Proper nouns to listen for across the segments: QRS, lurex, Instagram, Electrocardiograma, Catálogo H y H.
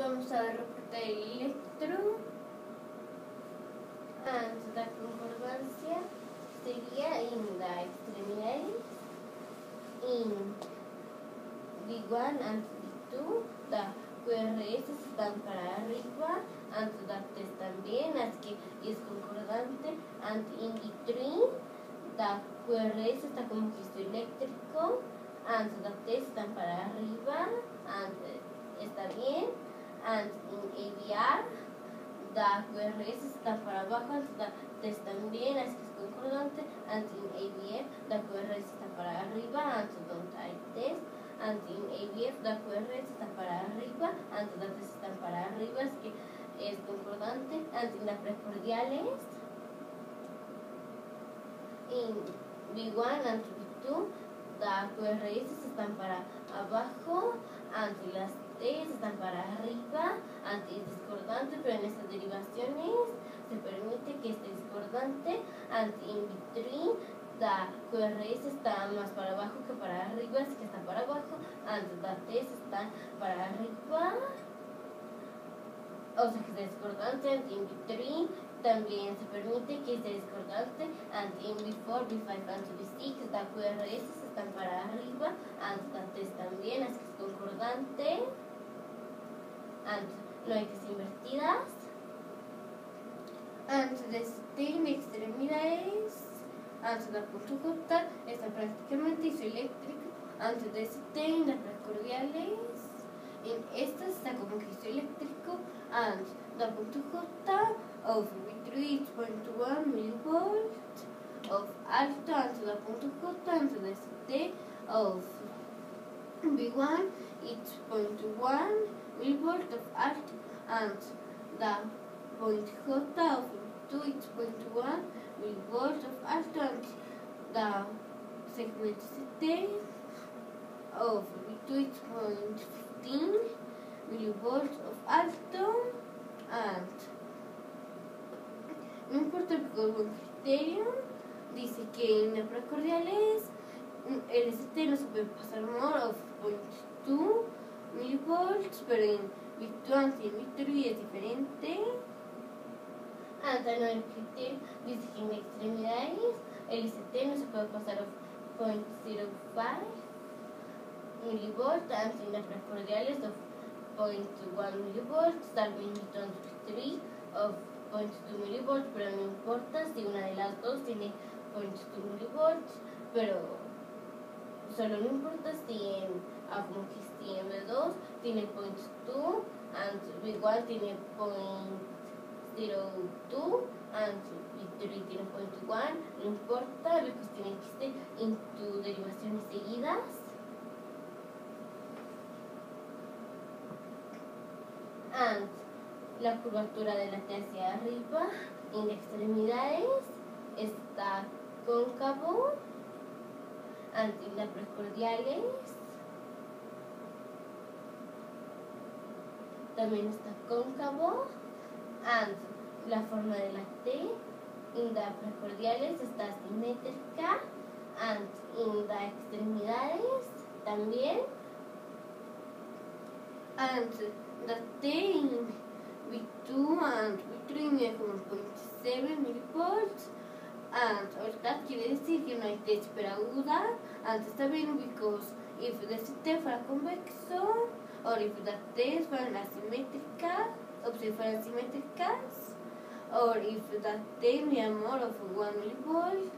Vamos a reportar el electro. And la concordancia sería in the extremities, in D1 and D2, the QRS están para arriba, and the test también, así que es concordante, and in D3, the QRS está como gesto eléctrico, and the test están para arriba, and está bien, and in ABR, da QRS está para abajo, da test también, así que es concordante, and in ABF, da QRS está para arriba, and don't I test, and in ABF, da QRS está para arriba, and da test está para arriba, así que es concordante, and in las precordiales, in B1 and B2, da QRS están para abajo, and las test están para arriba, and es discordante, pero en estas derivaciones se permite que esté discordante, and in B3 la QRS está más para abajo que para arriba, así que está para abajo, and la test está para arriba, o sea que está discordante, and in B3 también se permite que esté discordante, and in B4, B5, and B6 la QRS está para arriba, and la test también, así que es concordante, and no hay que ser invertidas, and the stem extremidades, and la conjunta está prácticamente isoeléctrica, and the stem las precordiales, en estas está como que isoeléctrico, and la conjunta of V3 8.1 mV of alto, and la conjunta, and the stem of V1 8.1 mV of alt, and the point J of 2.1 mV of alt, and the segment C of 2.15 mV of alto, and no importa el criterio, dice que en las precordiales el ST no se puede pasar more of 0.2 mV, pero en virtual y en vitruy es diferente. Hasta no el criterio dice que en extremidades el ST no se puede pasar of 0.05 mV, hasta en las precordiales of 0.1 mV, tal vez Newton 3 of 0.2 mV, pero no importa si una de las dos tiene 0.2 mV, pero solo no importa si en Augustin B2 tiene 0.2, and B1 tiene 0.02, and B3 tiene 0.1, no importa, because tiene que estar en tus derivaciones seguidas. And la curvatura de la T hacia arriba en las extremidades está cóncavo, and en las precordiales también está cóncavo, and la forma de la T en las precordiales está simétrica, and en las extremidades también, and la T en V2 and V3 mide como 0.7 mV, and ahorita quiere decir que no hay T superaguda, and está bien because if the T fuera convexo, or if the T's fueran asimétricas, o si fueran simétricas, or if the T mi amor of 1 mV,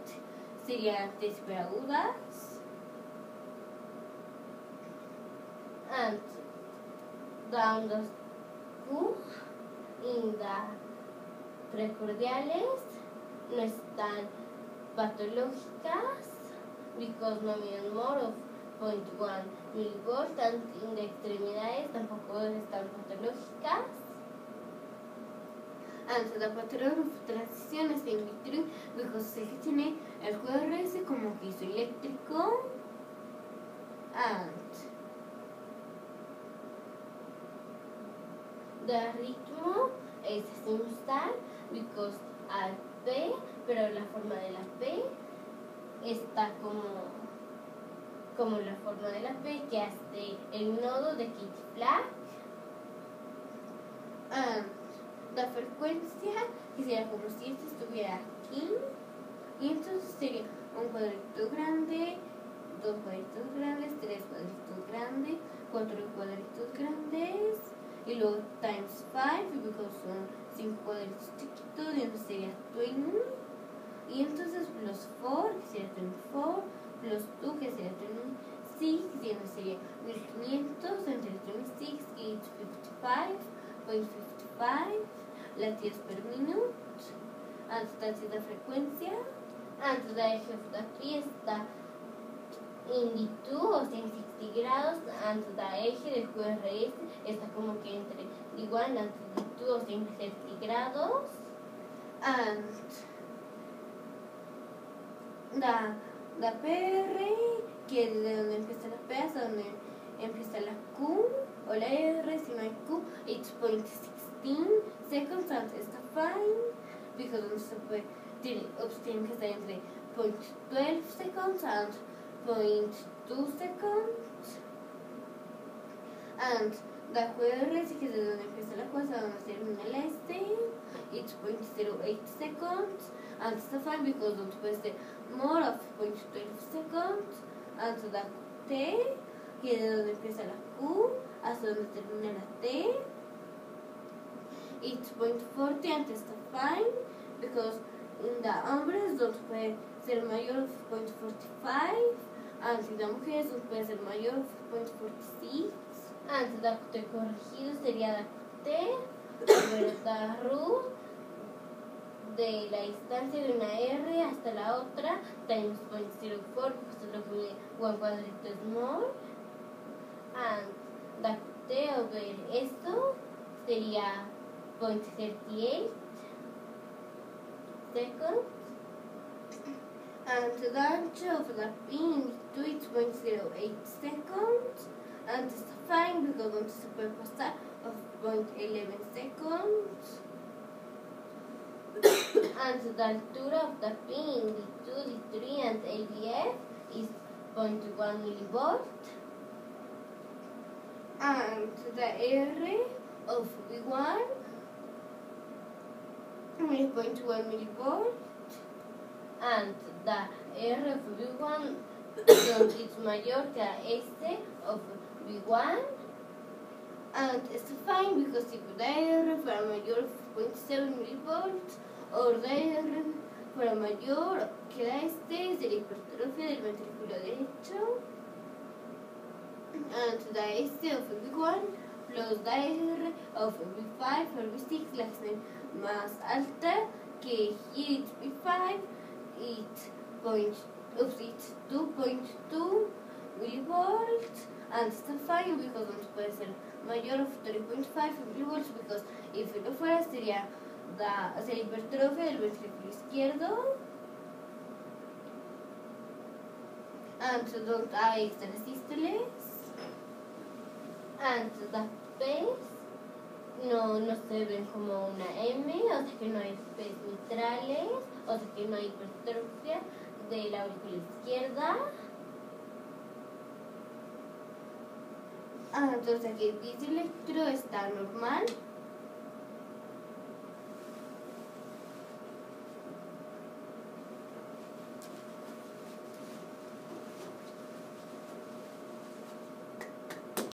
serían T superagudas, and down the Q en las precordiales no están patológicas, because no mi amor of 0.1 mV, tanto en las extremidades tampoco están patológicas, and the patrón de transición está in vitro, because se tiene el QRS como que isoeléctrico, and the ritmo es sinusal, because al P, pero la forma de la P está como la forma de la P que hace el nodo de Kitty Black, la frecuencia, que si la combustible estuviera aquí, y entonces sería un cuadrito grande, dos cuadritos grandes, tres cuadritos grandes, cuatro cuadritos grandes, y luego times 5, porque son 5 cuadritos chiquitos, y entonces sería 20, y entonces plus 4, que sería 24, plus 2, que sería 26, y entonces sería 1500 entre 26 y 55.55 latidos per minuto. Antes está así la frecuencia, antes de ejemplo aquí está latitud, o sea, 60 grados, antes de eje del QRS está como que entre igual latitud, o sea, 60 grados, and la PR, que es de donde empieza la P hasta donde empieza la Q, o la R, si no hay Q, it's 0.16 seconds, and está fine, because no se puede, tiene que estar entre 0.12 seconds and 0.2 seconds, and la QRS, que es de donde empieza la cosa, donde termina la S, it's 0.08 seconds, and it's fine because don't puede ser more of 0.12 seconds, and la T, que es de donde empieza la Q hasta donde termina la T, it's 0.40 and it's fine because in the hombres don't puede ser mayor of 0.45, and in the mujeres don't puede ser mayor of 0.46, and la T corregido sería la T sobre la root de la distancia de una R hasta la otra times 0.04, porque lo que un cuadrito es more, and the T over esto sería 0.38 seconds, and the ancho of the pin to it's 0.08 seconds, and it's fine because don't se puede pasar of 0.11 seconds, and the altura of the pin D2, D3 and ABF is 0.1 millivolt, and the area of V1 is 0.1 millivolt, and the area of V1 is mayor que S of V1, and it's fine because if the area for a mayor of 0.7 millivolts, or the area for a mayor que S de la hipertrofia del ventrículo derecho, and the S of V1 plus the R of V5 or V6, la que es más alta, que here it's V5, it's 2.2 millivolts, and it's fine because no puede ser mayor of 3.5 millivolts, because if no fuera sería la hipertrofia del ventrículo izquierdo, and don't hay extra sístoles, and las P's no se ven como una M, o sea que no hay P's mitrales, o sea que no hay hipertrofia de la aurícula izquierda. Entonces aquí el electro está normal.